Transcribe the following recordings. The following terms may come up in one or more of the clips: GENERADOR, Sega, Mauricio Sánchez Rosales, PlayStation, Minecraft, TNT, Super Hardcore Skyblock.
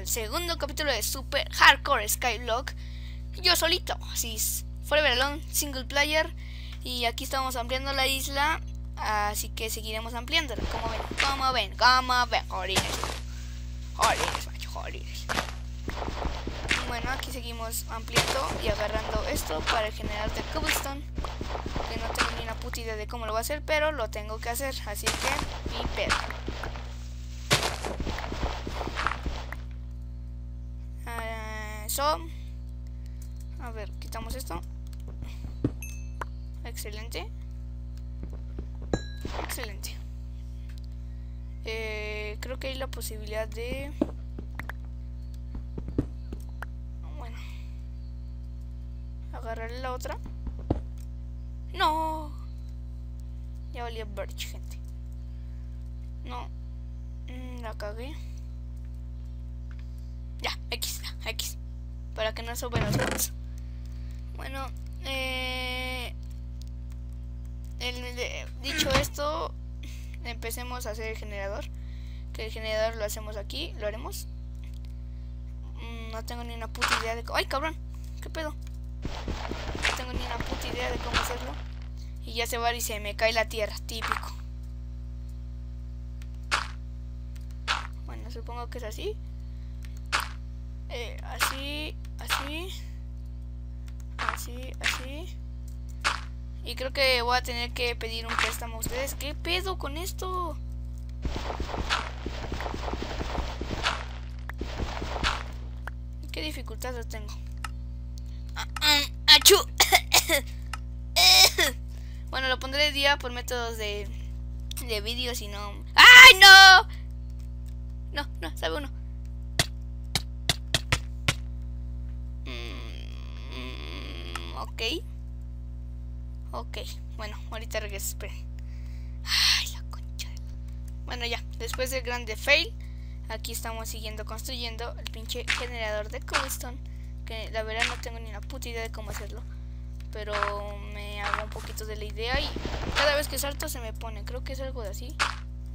al segundo capítulo de Super Hardcore Skyblock. Yo solito, así es, forever alone, single player. Y aquí estamos ampliando la isla, así que seguiremos ampliándola. Como ven, jolines. Bueno, aquí seguimos ampliando y agarrando esto para el generador de cobblestone, que no tengo ni una puta idea de cómo lo voy a hacer, pero lo tengo que hacer, así que mi pedo. A ver, quitamos esto. Excelente. Creo que hay la posibilidad de... Bueno, agarrarle la otra. ¡No! Ya valía Birch, gente. No, la cagué. Ya, X. Para que no suban los datos. Bueno, dicho esto, empecemos a hacer el generador. Que el generador lo hacemos aquí, lo haremos. No tengo ni una puta idea de... ¡Ay, cabrón! ¿Qué pedo? No tengo ni una puta idea de cómo hacerlo. Y ya se va y se me cae la tierra, típico. Bueno, supongo que es así. Así. Y creo que voy a tener que pedir un préstamo a ustedes. ¿Qué pedo con esto? ¿Qué dificultades tengo? ¡Achú! Bueno, lo pondré de día por métodos de vídeos y no... ¡Ay, no! No, sabe uno. Ok, bueno, ahorita regreso, esperen. Ay, la concha de... Bueno, ya, después del grande fail, aquí estamos siguiendo construyendo el pinche generador de cobblestone. Que la verdad no tengo ni una puta idea de cómo hacerlo, pero me hago un poquito de la idea y cada vez que salto se me pone. Creo que es algo de así.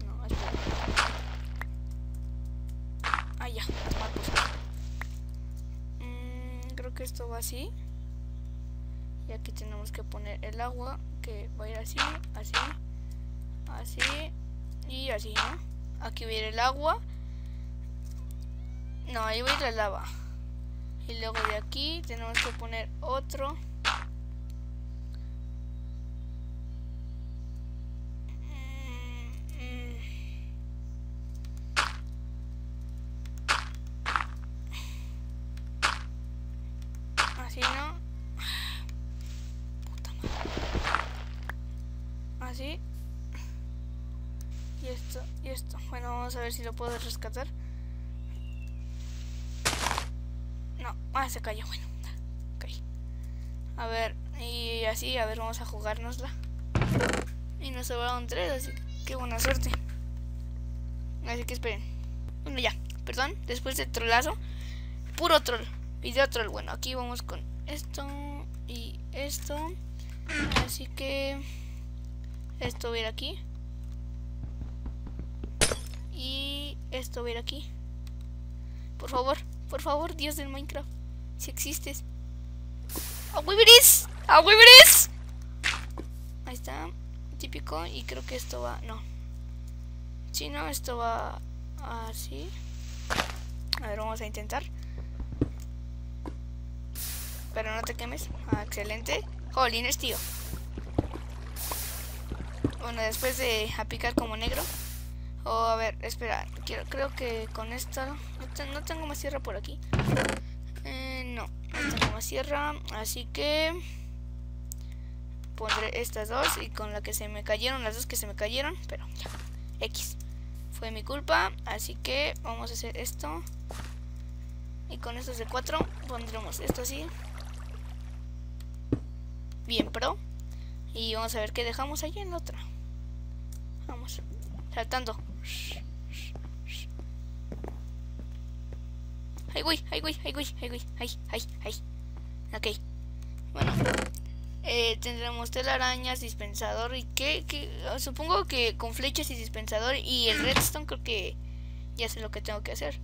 No, espera. Ah, ya, toma cosa. Creo que esto va así. Y aquí tenemos que poner el agua, que va a ir así, así y así, ¿no? Aquí va a ir el agua. No, ahí va a ir la lava. Y luego de aquí tenemos que poner otro. Así, ¿no? Así. Y esto, y esto. Bueno, vamos a ver si lo puedo rescatar. No, se cayó, bueno. Okay. A ver, y así, a ver, vamos a jugárnosla. Y nos sobraron 3, así que qué buena suerte. Así que esperen. Bueno, ya, perdón, después del trolazo. Puro troll, video troll. Bueno, aquí vamos con esto y esto. Así que... esto va a ir aquí. Y esto va a ir aquí. Por favor, Dios del Minecraft, si existes. ¡A Weaveris! Ahí está, típico. Y creo que esto va... No. Si no, esto va así. A ver, vamos a intentar. Pero no te quemes. Excelente. Jolines, tío. Bueno, después de aplicar como negro. A ver, espera. Creo que con esto... No tengo más sierra por aquí. No tengo más sierra. Así que... pondré estas dos. Y con la que se me cayeron. Las dos que se me cayeron. Pero ya. X. Fue mi culpa. Así que vamos a hacer esto. Y con estos de 4 pondremos esto así. Bien pro. Y vamos a ver qué dejamos allí en la otra. Vamos, saltando. Ay, güey. Ok. Bueno, tendremos telarañas, dispensador y que supongo que con flechas y dispensador y el redstone creo que ya sé lo que tengo que hacer.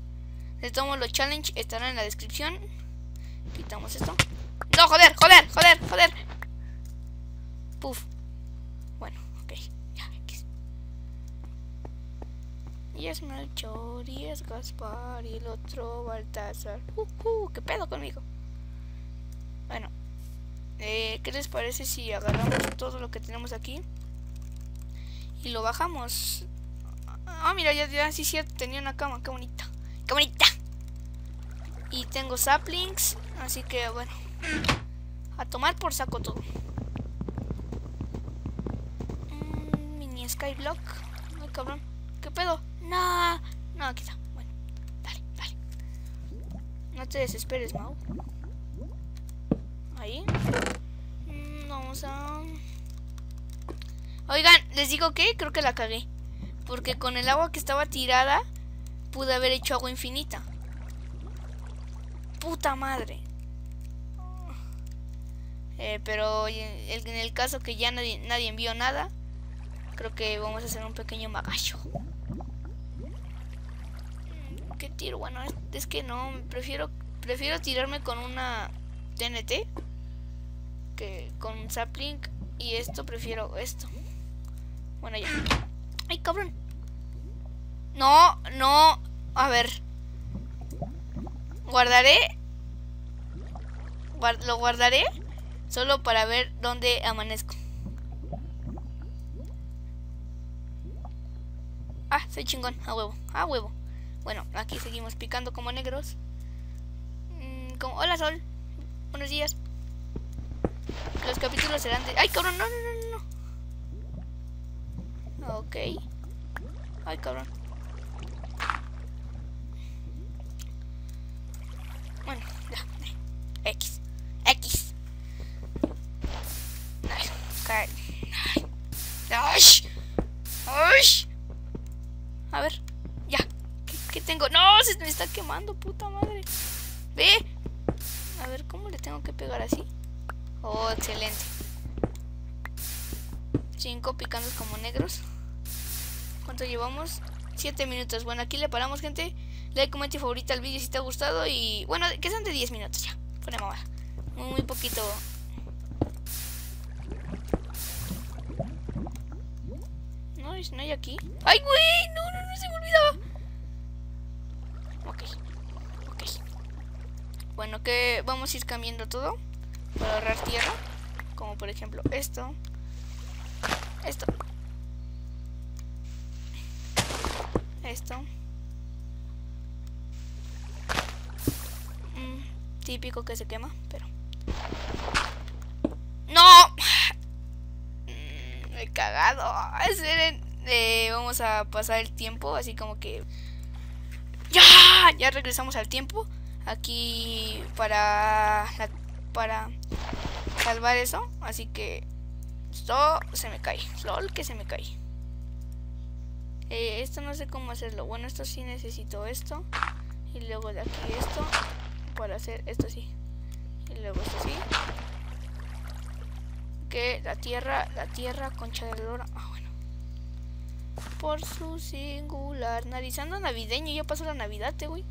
de todos los challenge estarán en la descripción. Quitamos esto. No, joder. Puf. Bueno, ok. Ya, X. Y es Melchor, y es Gaspar, y el otro Baltasar. ¿Qué pedo conmigo? Bueno, ¿qué les parece si agarramos todo lo que tenemos aquí y lo bajamos? Ah, mira, ya sí es cierto, tenía una cama, qué bonita. ¡Qué bonita! Y tengo saplings, así que bueno, a tomar por saco todo. Mini skyblock. Ay, cabrón, ¿qué pedo? No, aquí está. Bueno, dale. No te desesperes, Mau. Ahí. Vamos a... Oigan, les digo que creo que la cagué, porque con el agua que estaba tirada pude haber hecho agua infinita. Puta madre. Pero en el caso que ya nadie envió nada, creo que vamos a hacer un pequeño magallo. ¿Qué tiro? Bueno, es que no, prefiero tirarme con una TNT que con un sapling, y esto prefiero esto. Bueno, ya. ¡Ay, cabrón! No, a ver. Lo guardaré solo para ver dónde amanezco. Ah, soy chingón, a huevo. Bueno, aquí seguimos picando como negros. Hola, Sol. Buenos días. Los capítulos serán de... ¡Ay, cabrón! No. Ok. ¡Ay, cabrón! Bueno, ya. X. ¡Ay! A ver, ya. ¿Qué tengo? ¡No! Se me está quemando, puta madre. ¡Ve! A ver, ¿cómo le tengo que pegar así? Oh, excelente. 5 picandos como negros. ¿Cuánto llevamos? 7 minutos. Bueno, aquí le paramos, gente. Like, comenta y favorita el vídeo si te ha gustado. Y bueno, que sean de 10 minutos ya. Fuera mamá. Muy poquito. No hay aquí. ¡Ay, güey! No, se me olvidaba. Ok. Bueno, que vamos a ir cambiando todo para ahorrar tierra. Como por ejemplo esto. Esto. Típico que se quema, pero... ¡No! Me he cagado. Vamos a pasar el tiempo, así como que... Ya regresamos al tiempo. Aquí para salvar eso. Así que... Esto se me cae. LOL, que se me cae. Esto no sé cómo hacerlo. Bueno, esto sí necesito esto. Y luego de aquí esto. Para hacer esto sí. Y luego esto sí. Que la tierra, concha de lora. Ah, bueno. Por su singular. Narizando navideño. Ya pasó la Navidad, güey.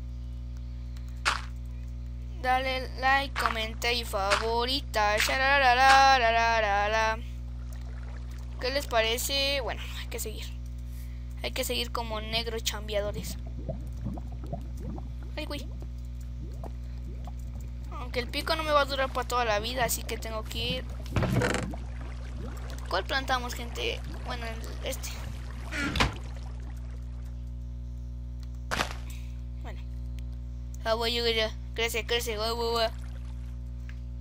Dale like, comenta y favorita. ¿Qué les parece? Bueno, hay que seguir. Hay que seguir como negros chambeadores. Ay, güey. Aunque el pico no me va a durar para toda la vida, así que tengo que ir. ¿Cuál plantamos, gente? Bueno, este. Bueno. Crece.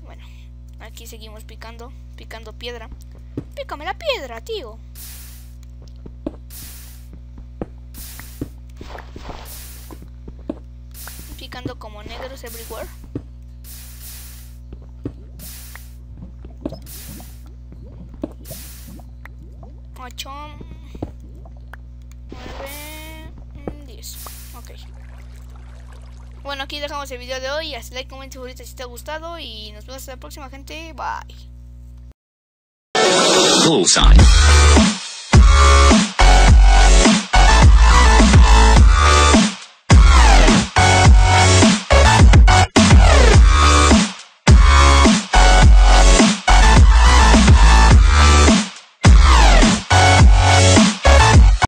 Bueno, aquí seguimos picando piedra. Pícame la piedra, tío. Picando como negros everywhere. Machón. 9, 10. Ok. Bueno, aquí dejamos el video de hoy. Haz like, comenta y favorita si te ha gustado. Y nos vemos en la próxima, gente. Bye.